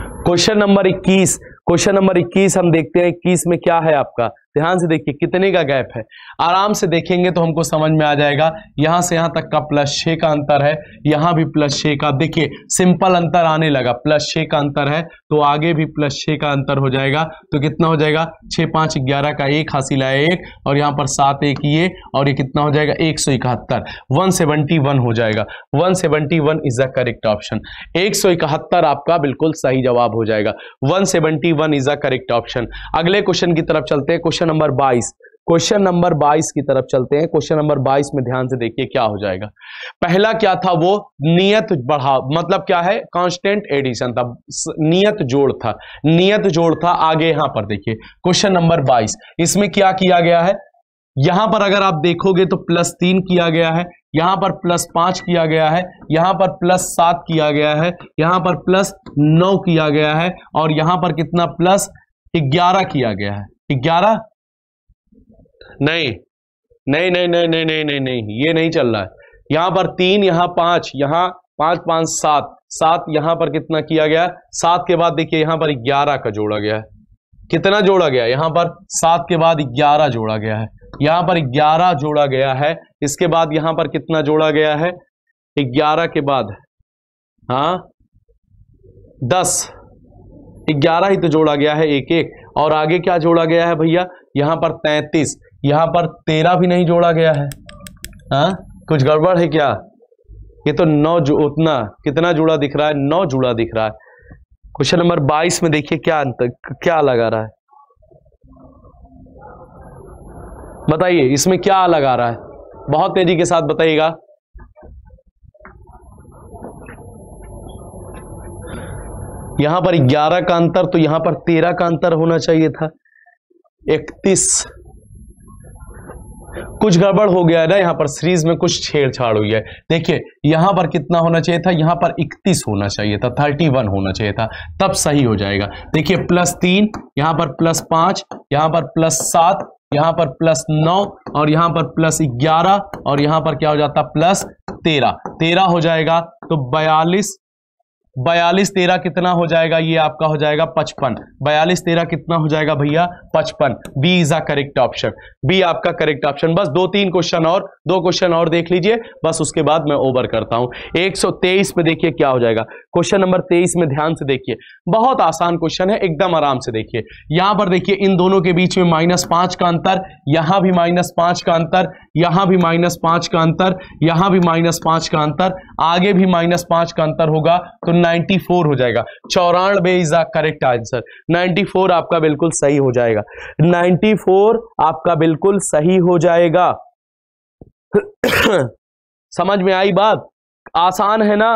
क्वेश्चन नंबर इक्कीस क्वेश्चन नंबर इक्कीस हम देखते हैं इक्कीस में क्या है आपका। ध्यान से देखिए कितने का गैप है, आराम से देखेंगे तो हमको समझ में आ जाएगा। यहां से यहां तक का प्लस छः का अंतर है, यहां भी प्लस छः का, देखिए सिंपल अंतर आने लगा, प्लस छः का अंतर है तो आगे भी प्लस छः का अंतर हो जाएगा। तो कितना हो जाएगा, छः पाँच ग्यारह का एक हासिल आया एक, और यहाँ पर सात एक ये, और ये कितना हो जाएगा एक सौ इकहत्तर, वन सेवेंटी वन हो जाएगा। One seventy one is the correct option, एक सौ इकहत्तर आपका बिल्कुल सही जवाब हो जाएगा। One seventy one is the correct option. अगले क्वेश्चन की तरफ चलते हैं, क्वेश्चन नंबर बाईस क्वेश्चन नंबर बाईस की तरफ चलते हैं। क्वेश्चन नंबर बाईस में ध्यान से देखिए क्या हो जाएगा। पहला क्या था, वो नियत बढ़ाव, मतलब क्या है कांस्टेंट एडिशन था, नियत जोड़ था, नियत जोड़ था। आगे यहां पर देखिए क्वेश्चन नंबर बाईस, इसमें क्या किया गया है, यहां पर अगर आप देखोगे तो प्लस तीन किया गया है, यहां पर प्लस पांच किया गया है, यहां पर प्लस सात किया गया है, यहां पर प्लस नौ किया गया है, और यहां पर कितना प्लस ग्यारह किया गया है। ग्यारह नहीं नहीं नहीं नहीं नहीं नहीं नहीं नहीं ये नहीं चल रहा है। यहां पर तीन, यहां पांच, यहां पांच पांच सात, सात यहां पर कितना किया गया, सात के बाद देखिए यहां पर ग्यारह का जोड़ा गया है। कितना जोड़ा गया, यहां पर सात के बाद ग्यारह जोड़ा गया है, यहां पर ग्यारह जोड़ा गया है। इसके बाद यहां पर कितना जोड़ा गया है, ग्यारह के बाद हाँ दस, ग्यारह ही तो जोड़ा गया है एक एक, और आगे क्या जोड़ा गया है भैया, यहां पर तैंतीस, यहां पर तेरह भी नहीं जोड़ा गया है। हाँ कुछ गड़बड़ है क्या, ये तो नौ जो उतना कितना जुड़ा दिख रहा है, नौ जुड़ा दिख रहा है। क्वेश्चन नंबर बाईस में देखिए क्या क्या लगा रहा है, बताइए इसमें क्या लगा रहा है, बहुत तेजी के साथ बताइएगा। यहां पर ग्यारह का अंतर तो यहां पर तेरह का अंतर होना चाहिए था, इकतीस, कुछ गड़बड़ हो गया है ना, यहां पर सीरीज में कुछ छेड़छाड़ हुई है। देखिए यहां पर कितना होना चाहिए था, यहां पर इकतीस होना चाहिए था, थर्टी वन होना चाहिए था, तब सही हो जाएगा। देखिए प्लस तीन, यहां पर प्लस पांच, यहां पर प्लस सात, यहां पर प्लस नौ, और यहां पर प्लस ग्यारह, और यहां पर क्या हो जाता प्लस तेरह, तेरह हो जाएगा। तो बयालीस, बयालीस तेरह कितना हो जाएगा, ये आपका हो जाएगा पचपन, बयालीस तेरह कितना हो जाएगा भैया पचपन। B is a correct option, B आपका करेक्ट ऑप्शन। बस दो तीन क्वेश्चन और दो क्वेश्चन और देख लीजिए, बस उसके बाद मैं ओवर करता हूं। एक सौ तेईस पे देखिए क्या हो जाएगा। क्वेश्चन नंबर तेईस में ध्यान से देखिए, बहुत आसान क्वेश्चन है, एकदम आराम से देखिए। यहां पर देखिए इन दोनों के बीच में माइनस पांच का अंतर, यहां भी माइनस पांच का अंतर, यहां भी माइनस पांच का अंतर, यहां भी माइनस पांच का अंतर, आगे भी माइनस पांच का अंतर होगा तो चौरानवे हो जाएगा। चौरानवे इज द करेक्ट आंसर, चौरानवे आपका बिल्कुल सही हो जाएगा, चौरानवे आपका बिल्कुल सही हो जाएगा। समझ में आई बात, आसान है ना,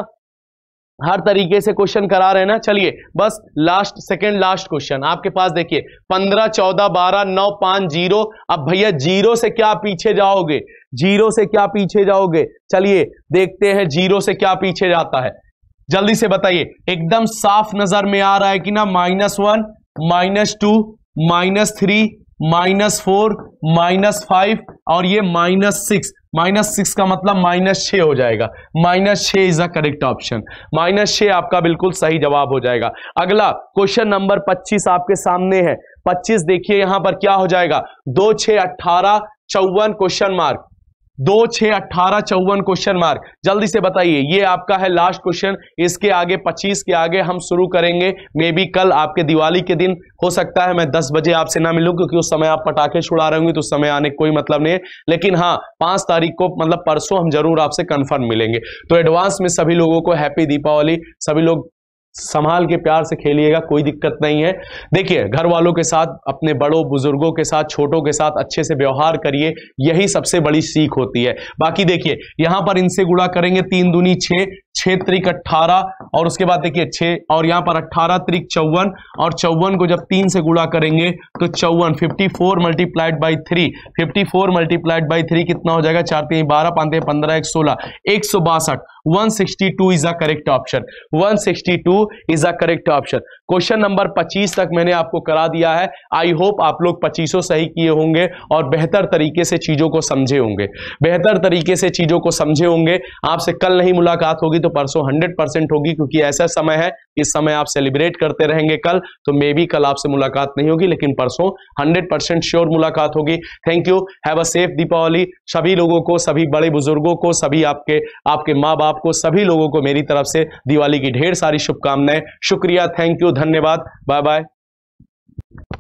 हर तरीके से क्वेश्चन करा रहे हैं ना। चलिए बस लास्ट सेकंड लास्ट क्वेश्चन आपके पास देखिए, पंद्रह चौदह बारह नौ पांच जीरो। अब भैया जीरो से क्या पीछे जाओगे, जीरो से क्या पीछे जाओगे, चलिए देखते हैं जीरो से क्या पीछे जाता है। जल्दी से बताइए, एकदम साफ नजर में आ रहा है कि ना, minus one, minus two, minus three, minus four, minus five, और ये माइनस सिक्स, माइनस सिक्स का मतलब माइनस छः हो जाएगा। माइनस छः is the correct option, minus छः आपका बिल्कुल सही जवाब हो जाएगा। अगला क्वेश्चन नंबर पच्चीस आपके सामने है, पच्चीस देखिए यहां पर क्या हो जाएगा, दो छः अट्ठारह चौवन क्वेश्चन मार्क, दो छः अट्ठारह चौवन क्वेश्चन मार्क। जल्दी से बताइए, ये आपका है लास्ट क्वेश्चन, इसके आगे पच्चीस के आगे हम शुरू करेंगे। मे बी कल आपके दिवाली के दिन हो सकता है मैं दस बजे आपसे ना मिलूं, क्योंकि उस समय आप पटाखे छुड़ा रहे होंगे तो उस समय आने कोई मतलब नहीं है, लेकिन हाँ पाँच तारीख को मतलब परसों हम जरूर आपसे कन्फर्म मिलेंगे। तो एडवांस में सभी लोगों को हैप्पी दीपावली, सभी लोग संभाल के प्यार से खेलिएगा, कोई दिक्कत नहीं है। देखिए घर वालों के साथ, अपने बड़ों बुजुर्गों के साथ, छोटों के साथ अच्छे से व्यवहार करिए, यही सबसे बड़ी सीख होती है। बाकी देखिए यहाँ पर इनसे गुणा करेंगे, तीन दूनी छः, छह त्रिक अट्ठारह और उसके बाद देखिए छह और यहाँ पर अट्ठारह त्रिक चौवन और चौवन को जब तीन से गुणा करेंगे तो चौवन fifty four multiplied by three fifty four multiplied by three कितना हो जाएगा चार तीन बारह पांच पंद्रह एक सोलह एक सौ बासठ one sixty two is the correct option one sixty two is the correct option. Question number पच्चीस तक मैंने आपको करा दिया है। आई होप आप लोग पच्चीसों सही किए होंगे और बेहतर तरीके से चीजों को समझे होंगे बेहतर तरीके से चीजों को समझे होंगे। आपसे कल नहीं मुलाकात होगी तो परसों हंड्रेड परसेंट होगी, क्योंकि ऐसा समय है इस समय आप सेलिब्रेट करते रहेंगे। कल तो मे बी कल आपसे मुलाकात नहीं होगी, लेकिन परसों हंड्रेड परसेंट श्योर मुलाकात होगी। Thank you, have a safe Deepawali. सभी लोगों को, सभी बड़े बुजुर्गों को, सभी आपके आपके माँ बाप को, सभी लोगों को मेरी तरफ से दिवाली की ढेर सारी शुभकामनाएं। शुक्रिया, थैंक यू, धन्यवाद, बाय बाय।